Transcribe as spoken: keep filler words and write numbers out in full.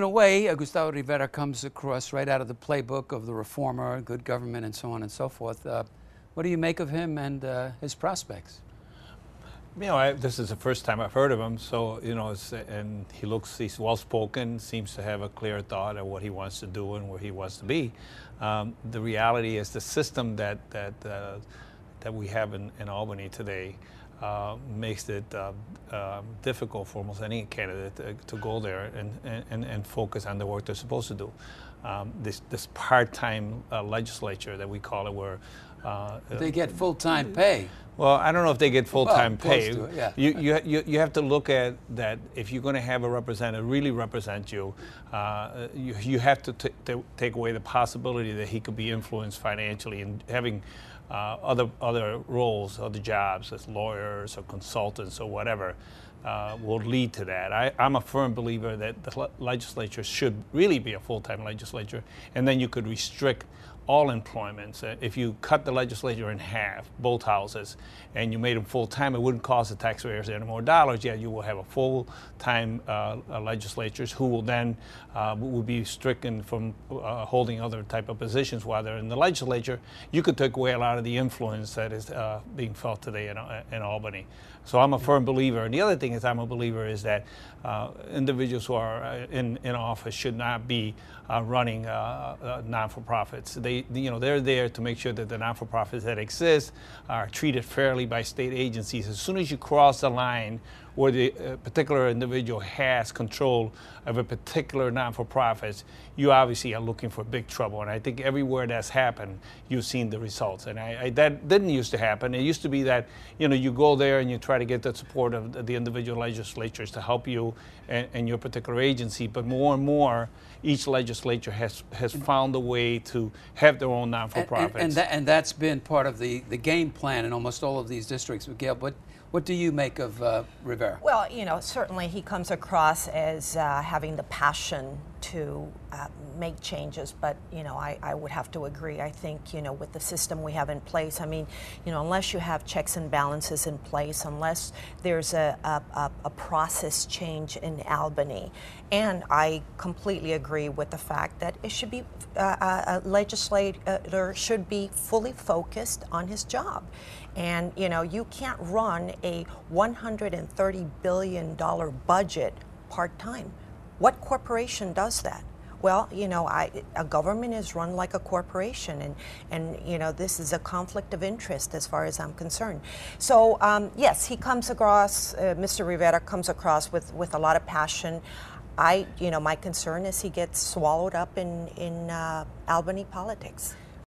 In a way, Gustavo Rivera comes across right out of the playbook of the reformer, good government, and so on and so forth. Uh, what do you make of him and uh, his prospects? You know, I, this is the first time I've heard of him, so, you know, it's, and he looks, he's well-spoken, seems to have a clear thought of what he wants to do and where he wants to be. Um, the reality is the system that, that, uh, that we have in, in Albany today uh, makes it uh, uh, difficult for almost any candidate to, to go there and, and, and focus on the work they're supposed to do. Um, this this part-time uh, legislature that we call it, where uh, they get full-time pay. Well, I don't know if they get full-time well, pay. It, yeah. you, you you you have to look at that. If you're going to have a representative really represent you, uh, you you have to t t take away the possibility that he could be influenced financially and having uh, other other roles, other jobs as lawyers or consultants or whatever. Uh, will lead to that. I, I'm a firm believer that the le legislature should really be a full-time legislature, and then you could restrict all employments. Uh, if you cut the legislature in half, both houses, and you made them full-time, it wouldn't cost the taxpayers any more dollars, yet you will have a full-time uh, legislatures who will then uh, will be stricken from uh, holding other type of positions while they're in the legislature. You could take away a lot of the influence that is uh, being felt today in, uh, in Albany. So I'm a firm believer. And the other thing is I'm a believer is that uh, individuals who are in, in office should not be uh, running uh, uh, non-for-profits. They, you know, they're there to make sure that the non-for-profits that exist are treated fairly by state agencies. As soon as you cross the line where the uh, particular individual has control of a particular non-for-profits, you obviously are looking for big trouble. And I think everywhere that's happened, you've seen the results. And I, I, that didn't used to happen. It used to be that, you know, you go there and you try to get the support of the, the individual legislatures to help you and, and your particular agency. But more and more, each legislature has, has found a way to have their own non-for-profits. And, and, and, that, and that's been part of the, the game plan in almost all of these districts. Miguel, but what do you make of uh, Rivera? Well, you know, certainly he comes across as uh, having the passion to uh, make changes, but, you know, I, I would have to agree. I think, you know, with the system we have in place, I mean, you know, unless you have checks and balances in place, unless there's a, a, a process change in Albany, and I completely agree with the fact that it should be, uh, a legislator should be fully focused on his job. And, you know, you can't run a one hundred thirty billion dollar budget part-time. What corporation does that? Well, you know, I, a government is run like a corporation, and, and, you know, this is a conflict of interest as far as I'm concerned. So, um, yes, he comes across, uh, Mister Rivera comes across with, with a lot of passion. I, you know, my concern is he gets swallowed up in, in uh, Albany politics.